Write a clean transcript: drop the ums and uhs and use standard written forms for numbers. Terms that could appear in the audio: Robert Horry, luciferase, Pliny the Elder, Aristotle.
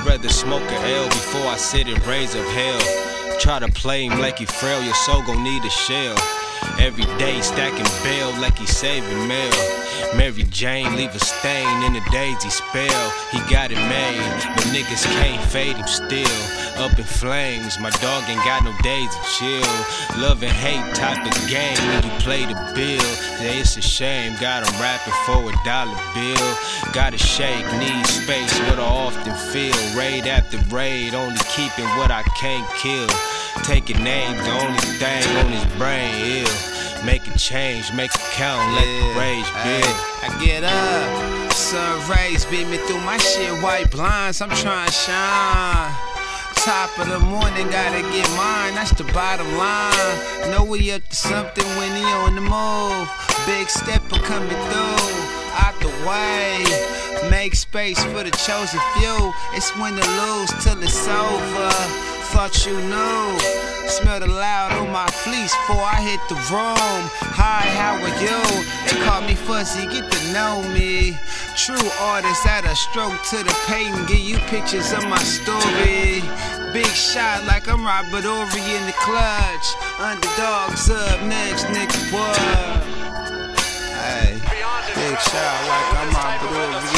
I'd rather smoke a L before I sit in rays of hell. Try to play him like he frail, your soul gon' need a shell. Every day stacking bail like he saving mail. Mary Jane leave a stain in the daisy spell. He got it made, but niggas can't fade him still. Up in flames, my dog ain't got no days to chill. Love and hate type of game when you play the bill. Yeah, it's a shame, got him rapping for $1 bill. Gotta shake, need space, what I often feel. Raid after raid, only keeping what I can't kill. Taking names, the only thing on his brain, ill. Make a change, make a count, let the rage build. I get up, sun rays beat me through my shit, white blinds, I'm trying to shine. Top of the morning, gotta get mine, that's the bottom line. Know we up to something when he on the move. Big stepper coming through, out the way. Make space for the chosen few. It's win or lose till it's over. Thought you knew. Smell the loud on my fleece before I hit the room. Hi, how are you? They call me Fuzzy, get to know me. True artist at a stroke to the painting. Give you pictures of my story. Big shot like I'm Robert Horry in the clutch. Underdogs up next, nigga, what? Hey, big shot like I'm Robert Horry.